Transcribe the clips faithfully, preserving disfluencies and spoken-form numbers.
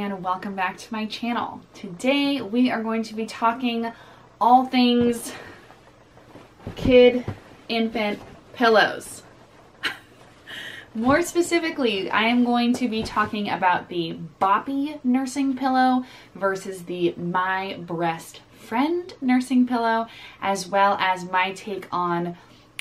and welcome back to my channel. Today we are going to be talking all things kid infant pillows. More specifically, I am going to be talking about the Boppy nursing pillow versus the My Brestfriend nursing pillow, as well as my take on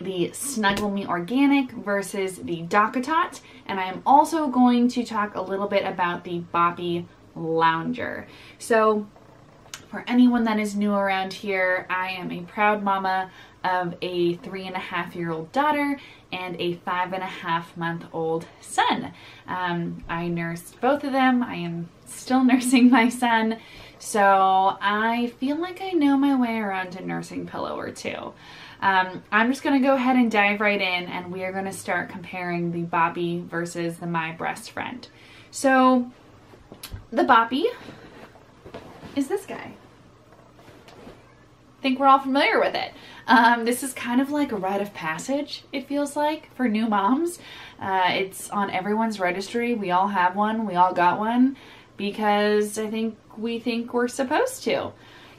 the Snuggle Me Organic versus the Dockatot, and I am also going to talk a little bit about the Boppy Lounger. So for anyone that is new around here, I am a proud mama of a three and a half year old daughter and a five and a half month old son. Um, I nursed both of them. I am still nursing my son. So I feel like I know my way around a nursing pillow or two. Um, I'm just going to go ahead and dive right in, and we are going to start comparing the Boppy versus the My Brestfriend. So the Boppy is this guy. I think we're all familiar with it. Um, this is kind of like a rite of passage, it feels like, for new moms. Uh, it's on everyone's registry. We all have one. We all got one because I think we think we're supposed to.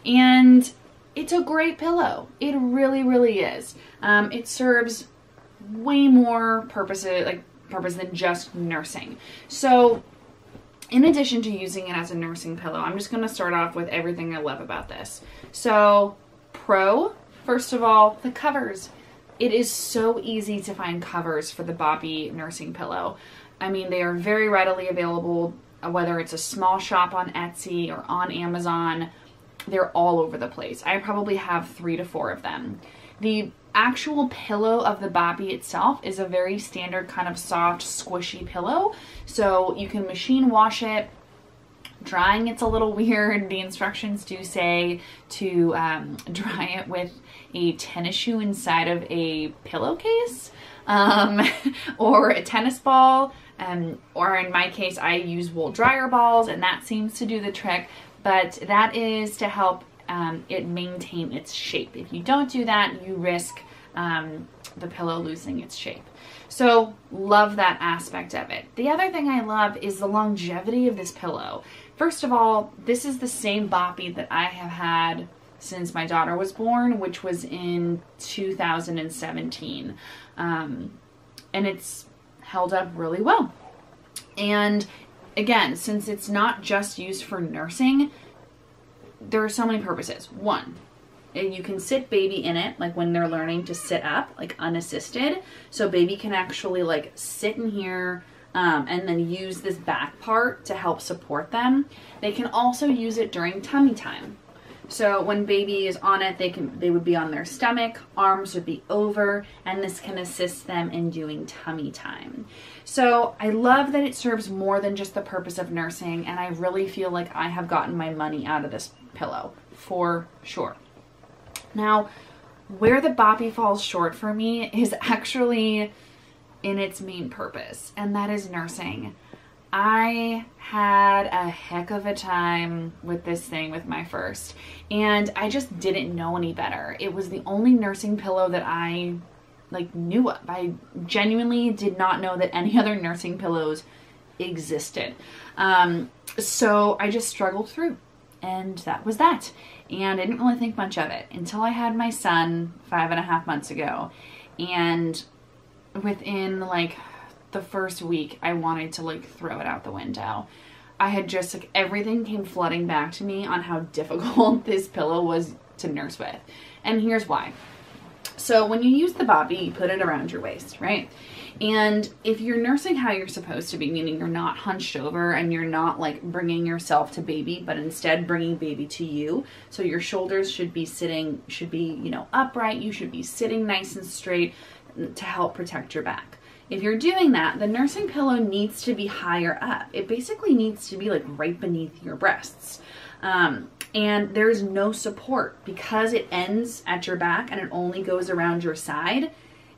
And it's a great pillow. It really, really is. Um, it serves way more purposes, like purpose than just nursing. So in addition to using it as a nursing pillow, I'm just going to start off with everything I love about this. So pro, first of all, the covers. It is so easy to find covers for the Boppy nursing pillow. I mean, they are very readily available, whether it's a small shop on Etsy or on Amazon. They're all over the place. I probably have three to four of them. The actual pillow of the Boppy itself is a very standard kind of soft, squishy pillow. So you can machine wash it. Drying it's a little weird. The instructions do say to um, dry it with a tennis shoe inside of a pillowcase um, or a tennis ball. Um, or in my case, I use wool dryer balls, and that seems to do the trick. But that is to help um, it maintain its shape. If you don't do that, you risk um, the pillow losing its shape. So love that aspect of it. The other thing I love is the longevity of this pillow. First of all, this is the same Boppy that I have had since my daughter was born, which was in two thousand seventeen. Um, and it's held up really well. And again, since it's not just used for nursing, there are so many purposes. One, you can sit baby in it, like when they're learning to sit up, like unassisted. So baby can actually like sit in here um, and then use this back part to help support them. They can also use it during tummy time. So when baby is on it, they can they would be on their stomach, arms would be over, and this can assist them in doing tummy time. So I love that it serves more than just the purpose of nursing, and I really feel like I have gotten my money out of this pillow for sure. Now, where the Boppy falls short for me is actually in its main purpose, and that is nursing. I had a heck of a time with this thing with my first, and I just didn't know any better. It was the only nursing pillow that I like knew of. I genuinely did not know that any other nursing pillows existed. Um, so I just struggled through, and that was that. And I didn't really think much of it until I had my son five and a half months ago. And within like the first week, I wanted to like throw it out the window. I had just like everything came flooding back to me on how difficult this pillow was to nurse with. And here's why. So when you use the Boppy, you put it around your waist, right? And if you're nursing how you're supposed to be, meaning you're not hunched over and you're not like bringing yourself to baby, but instead bringing baby to you. So your shoulders should be sitting, should be, you know, upright. You should be sitting nice and straight to help protect your back. If you're doing that, the nursing pillow needs to be higher up. It basically needs to be like right beneath your breasts. Um, and there's no support because it ends at your back and it only goes around your side.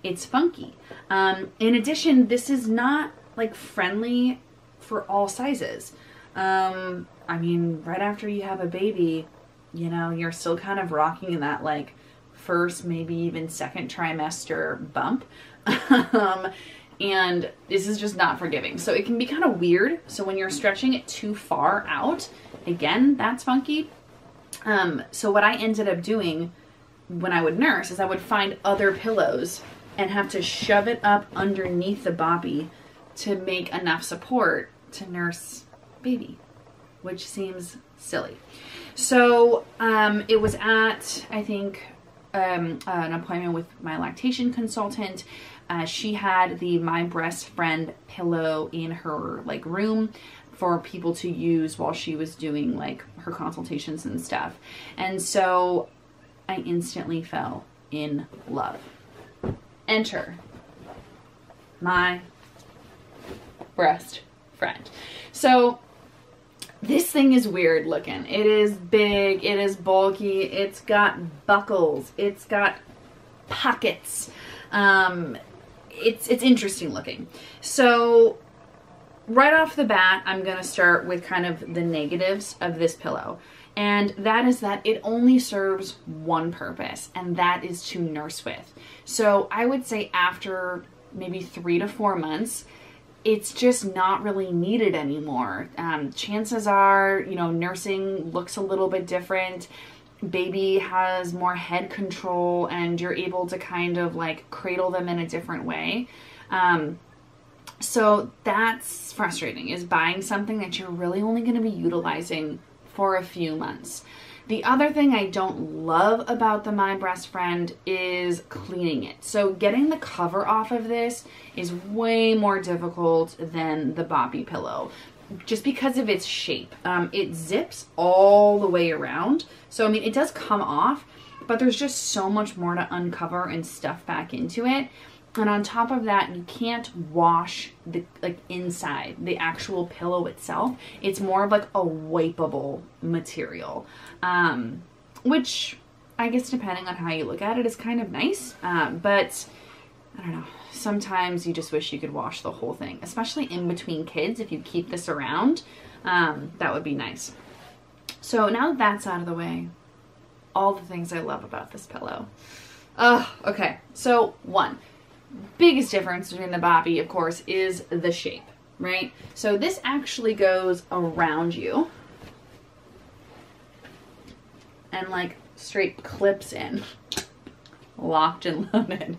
It's funky. Um, in addition, this is not like friendly for all sizes. Um, I mean, right after you have a baby, you know, you're still kind of rocking in that like first, maybe even second trimester bump. um, and this is just not forgiving. So it can be kind of weird. So when you're stretching it too far out, again, that's funky. Um, so what I ended up doing when I would nurse is I would find other pillows and have to shove it up underneath the Boppy to make enough support to nurse baby, which seems silly. So um, it was at, I think, um, uh, an appointment with my lactation consultant. Uh, she had the My Brestfriend pillow in her like room for people to use while she was doing like her consultations and stuff. And so I instantly fell in love. Enter My Brestfriend. So this thing is weird looking. It is big, it is bulky, it's got buckles, it's got pockets. Um, it's, it's interesting looking. So right off the bat, I'm gonna start with kind of the negatives of this pillow. And that is that it only serves one purpose, and that is to nurse with. So I would say after maybe three to four months, it's just not really needed anymore. Um, chances are, you know, nursing looks a little bit different. Baby has more head control and you're able to kind of like cradle them in a different way. Um, so that's frustrating, is buying something that you're really only going to be utilizing for a few months. The other thing I don't love about the My Brestfriend is cleaning it. So getting the cover off of this is way more difficult than the Boppy pillow, just because of its shape. Um, it zips all the way around. So, I mean, it does come off, but there's just so much more to uncover and stuff back into it. And on top of that, you can't wash the like inside, the actual pillow itself. It's more of like a wipeable material, um, which I guess depending on how you look at it is kind of nice. Um, but I don't know, sometimes you just wish you could wash the whole thing, especially in between kids. If you keep this around, um, that would be nice. So now that that's out of the way, all the things I love about this pillow. Ugh, okay, so one. Biggest difference between the Boppy, of course, is the shape, right? So this actually goes around you and like straight clips in, locked and loaded.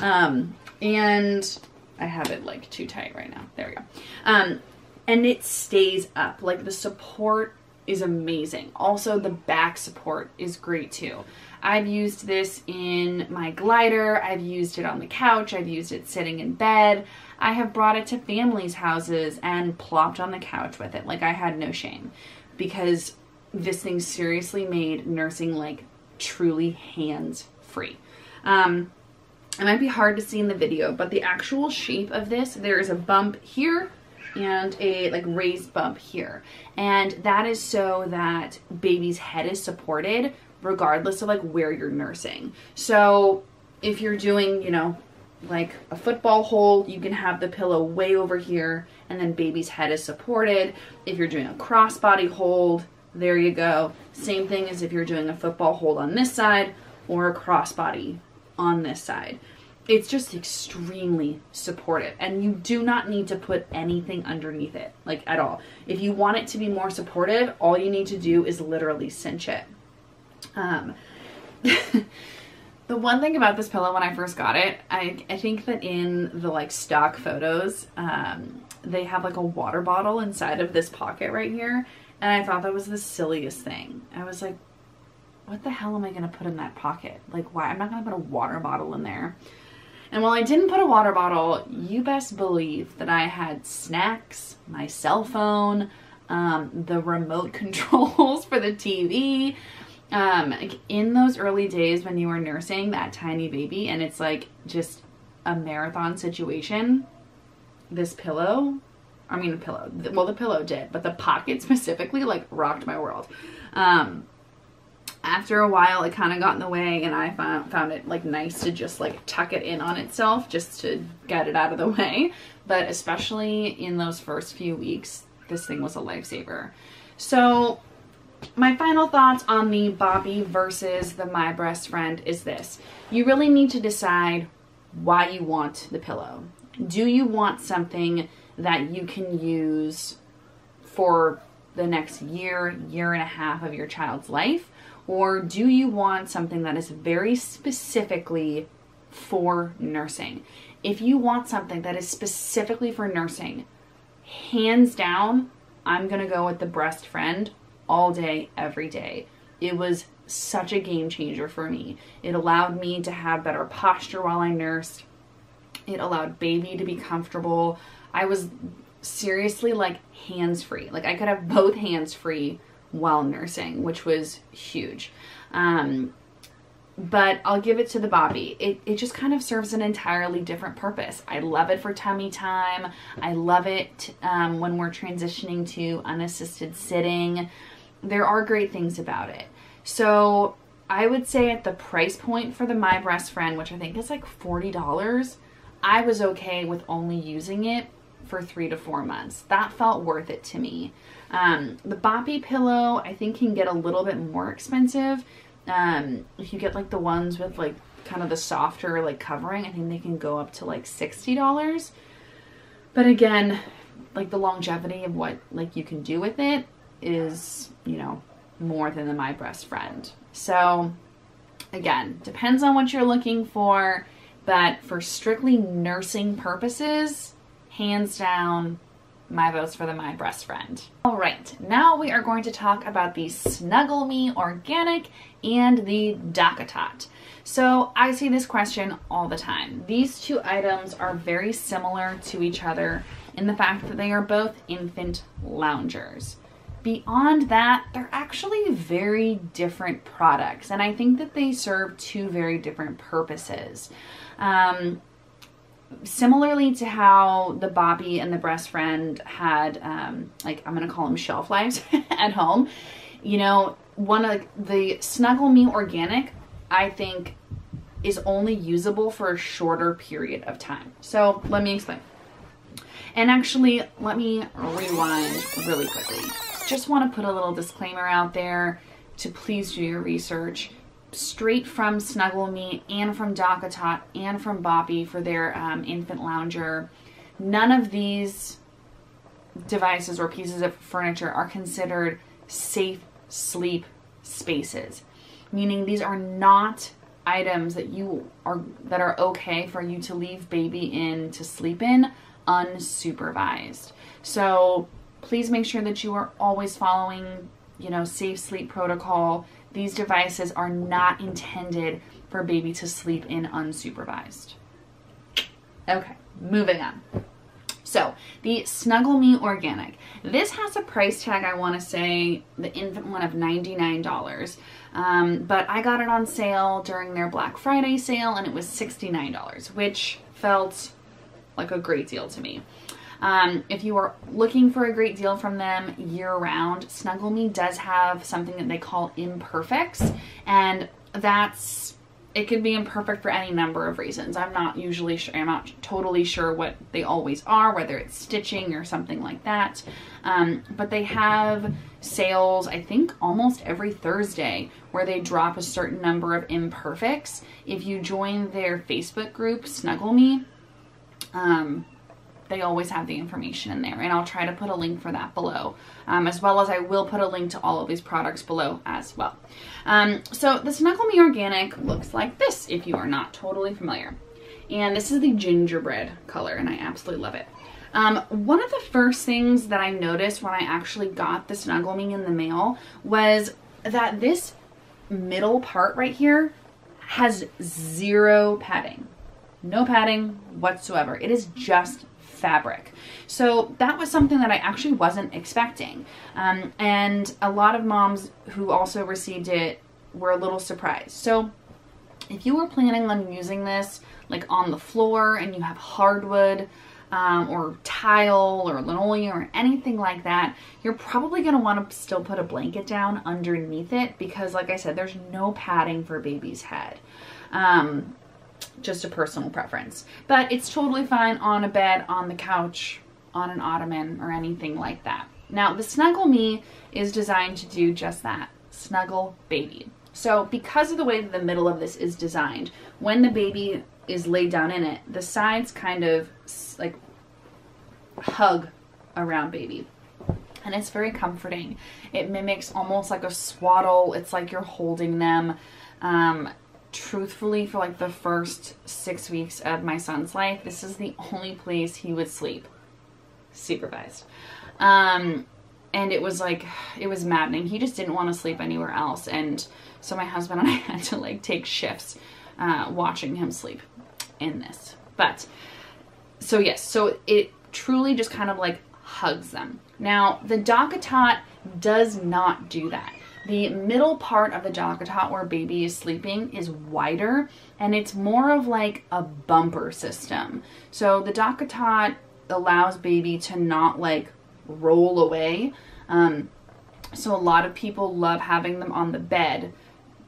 Um, and I have it like too tight right now. There we go. Um, and it stays up. Like the support is amazing. Also, the back support is great too. I've used this in my glider, I've used it on the couch, I've used it sitting in bed. I have brought it to families' houses and plopped on the couch with it. Like, I had no shame, because this thing seriously made nursing like truly hands-free. Um, it might be hard to see in the video, but the actual shape of this, there is a bump here and a like raised bump here. And that is so that baby's head is supported regardless of like where you're nursing. So if you're doing, you know, like a football hold, you can have the pillow way over here and then baby's head is supported. If you're doing a crossbody hold, there you go. Same thing as if you're doing a football hold on this side or a crossbody on this side. It's just extremely supportive, and you do not need to put anything underneath it, like at all. If you want it to be more supportive, all you need to do is literally cinch it. Um, the one thing about this pillow when I first got it, I, I think that in the like stock photos, um, they have like a water bottle inside of this pocket right here. And I thought that was the silliest thing. I was like, what the hell am I going to put in that pocket? Like, why? I'm not going to put a water bottle in there. And while I didn't put a water bottle, you best believe that I had snacks, my cell phone, um, the remote controls for the T V. Um, like in those early days when you were nursing that tiny baby and it's like just a marathon situation, this pillow, I mean, the pillow, well, the pillow did, but the pocket specifically like rocked my world. Um, after a while, it kind of got in the way, and I found, found it like nice to just like tuck it in on itself just to get it out of the way. But especially in those first few weeks, this thing was a lifesaver. So my final thoughts on the Boppy versus the My Brestfriend is this. You really need to decide why you want the pillow. do you want something that you can use for the next year, year and a half of your child's life? Or do you want something that is very specifically for nursing? If you want something that is specifically for nursing, hands down, I'm gonna go with the Brestfriend all day, every day. It was such a game changer for me. It allowed me to have better posture while I nursed. It allowed baby to be comfortable. I was seriously like hands-free. Like I could have both hands free while nursing, which was huge. Um, but I'll give it to the Boppy. It, it just kind of serves an entirely different purpose. I love it for tummy time. I love it um, when we're transitioning to unassisted sitting. There are great things about it. So I would say at the price point for the My Brestfriend, which I think is like forty dollars, I was okay with only using it for three to four months. That felt worth it to me. Um, the Boppy pillow, I think, can get a little bit more expensive. Um, if you get like the ones with like kind of the softer like covering, I think they can go up to like sixty dollars. But again, like the longevity of what like you can do with it is, you know, more than the My Brestfriend. So again, depends on what you're looking for, but for strictly nursing purposes, hands down, my vote's for the My Brestfriend. All right, now we are going to talk about the Snuggle Me Organic and the Dockatot. So I see this question all the time. These two items are very similar to each other in the fact that they are both infant loungers. Beyond that, they're actually very different products, and I think that they serve two very different purposes. Um, Similarly to how the Boppy and the Brestfriend had, um, like, I'm going to call them shelf lives at home, you know, one of the Snuggle Me Organic, I think, is only usable for a shorter period of time. So let me explain. And actually, let me rewind really quickly. Just want to put a little disclaimer out there to please do your research. Straight from Snuggle Me and from Dockatot and from Boppy for their um, infant lounger, none of these devices or pieces of furniture are considered safe sleep spaces, meaning these are not items that you are that are okay for you to leave baby in to sleep in unsupervised. So please make sure that you are always following, you know, safe sleep protocol. These devices are not intended for baby to sleep in unsupervised. Okay, moving on. So the Snuggle Me Organic. This has a price tag, I wanna say, the infant one of ninety-nine dollars. Um, but I got it on sale during their Black Friday sale and it was sixty-nine dollars, which felt like a great deal to me. Um, if you are looking for a great deal from them year round, Snuggle Me does have something that they call imperfects, and that's, it could be imperfect for any number of reasons. I'm not usually sure, I'm not totally sure what they always are, whether it's stitching or something like that. Um, but they have sales, I think almost every Thursday, where they drop a certain number of imperfects. If you join their Facebook group, Snuggle Me, um, they always have the information in there, and I'll try to put a link for that below, um, as well as I will put a link to all of these products below as well. Um, so the Snuggle Me Organic looks like this if you are not totally familiar, and this is the gingerbread color, and I absolutely love it. Um, one of the first things that I noticed when I actually got the Snuggle Me in the mail was that this middle part right here has zero padding, no padding whatsoever. It is just fabric. So that was something that I actually wasn't expecting. Um, and a lot of moms who also received it were a little surprised. So if you were planning on using this like on the floor and you have hardwood um, or tile or linoleum or anything like that, you're probably going to want to still put a blanket down underneath it because, like I said, there's no padding for baby's head. Um, Just a personal preference, but it's totally fine on a bed, on the couch, on an ottoman, or anything like that. Now the Snuggle Me is designed to do just that, snuggle baby. So because of the way that the middle of this is designed, when the baby is laid down in it, the sides kind of like hug around baby. And it's very comforting. It mimics almost like a swaddle. It's like you're holding them. Um, truthfully, for like the first six weeks of my son's life, this is the only place he would sleep. Supervised. Um, and it was like, it was maddening. He just didn't want to sleep anywhere else. And so my husband and I had to like take shifts uh, watching him sleep in this. But, so yes, so it truly just kind of like hugs them. Now, the Dockatot does not do that. The middle part of the Dockatot where baby is sleeping is wider, and it's more of like a bumper system. So the Dockatot allows baby to not like roll away. Um, so a lot of people love having them on the bed.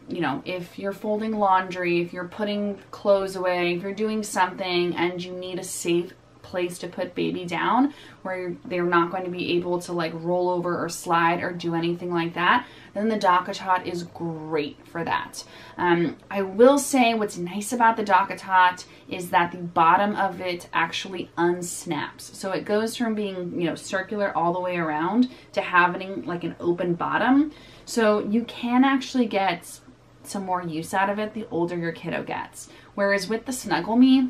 You know, if you're folding laundry, if you're putting clothes away, if you're doing something and you need a safe place to put baby down where they're not going to be able to like roll over or slide or do anything like that, then the Dockatot is great for that. Um, I will say what's nice about the Dockatot is that the bottom of it actually unsnaps. So it goes from being, you know, circular all the way around to having like an open bottom. So you can actually get some more use out of it the older your kiddo gets. Whereas with the Snuggle Me,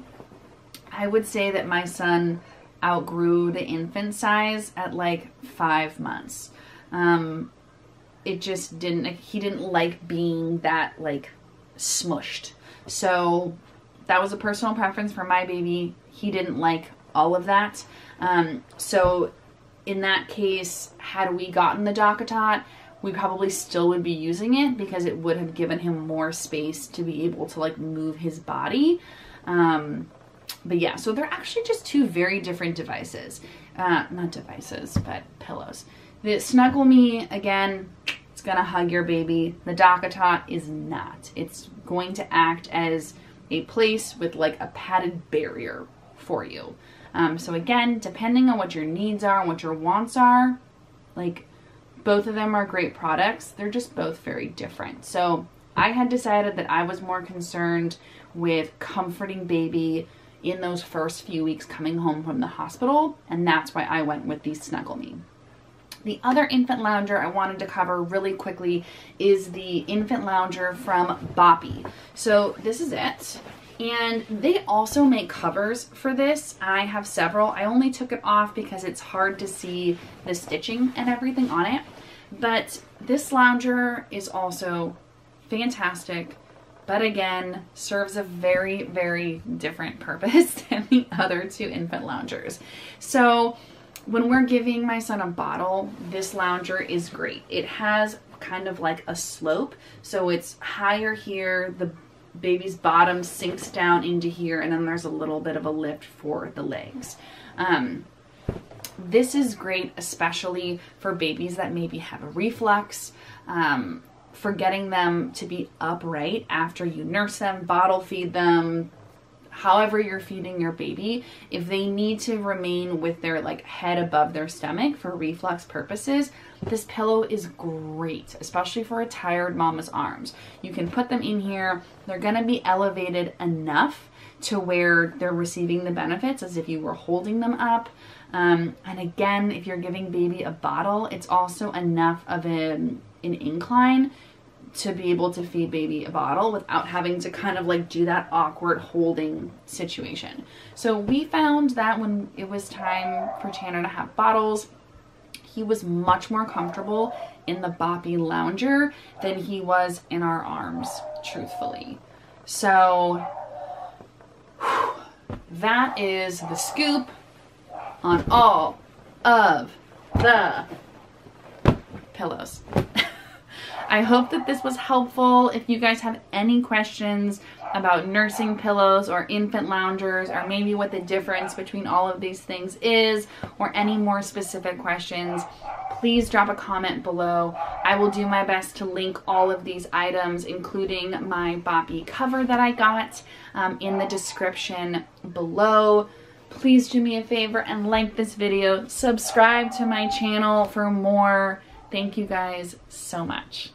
I would say that my son outgrew the infant size at like five months. Um, it just didn't, he didn't like being that like smushed. So that was a personal preference for my baby. He didn't like all of that. Um, so in that case, had we gotten the Dockatot, we probably still would be using it because it would have given him more space to be able to like move his body. Um, But yeah, so they're actually just two very different devices. Uh, not devices, but pillows. The Snuggle Me, again, it's going to hug your baby. The Dockatot is not. It's going to act as a place with like a padded barrier for you. Um, so again, depending on what your needs are and what your wants are, like both of them are great products. They're just both very different. So I had decided that I was more concerned with comforting baby in those first few weeks coming home from the hospital, and that's why I went with the Snuggle Me. The other infant lounger I wanted to cover really quickly is the infant lounger from Boppy. So this is it, and they also make covers for this. I have several. I only took it off because it's hard to see the stitching and everything on it, but this lounger is also fantastic. But again, serves a very, very different purpose than the other two infant loungers. So when we're giving my son a bottle, this lounger is great. It has kind of like a slope. So it's higher here, the baby's bottom sinks down into here, and then there's a little bit of a lift for the legs. Um, this is great, especially for babies that maybe have a reflux, um, for getting them to be upright after you nurse them, bottle feed them, however you're feeding your baby. If they need to remain with their like head above their stomach for reflux purposes, this pillow is great, especially for a tired mama's arms. You can put them in here. They're going to be elevated enough to where they're receiving the benefits as if you were holding them up. Um, and again, if you're giving baby a bottle, it's also enough of a an incline to be able to feed baby a bottle without having to kind of like do that awkward holding situation. So we found that when it was time for Tanner to have bottles, he was much more comfortable in the Boppy lounger than he was in our arms, truthfully. So whew, that is the scoop on all of the pillows. I hope that this was helpful. If you guys have any questions about nursing pillows or infant loungers, or maybe what the difference between all of these things is, or any more specific questions, please drop a comment below. I will do my best to link all of these items, including my Boppy cover that I got, um, in the description below. Please do me a favor and like this video. Subscribe to my channel for more. Thank you guys so much.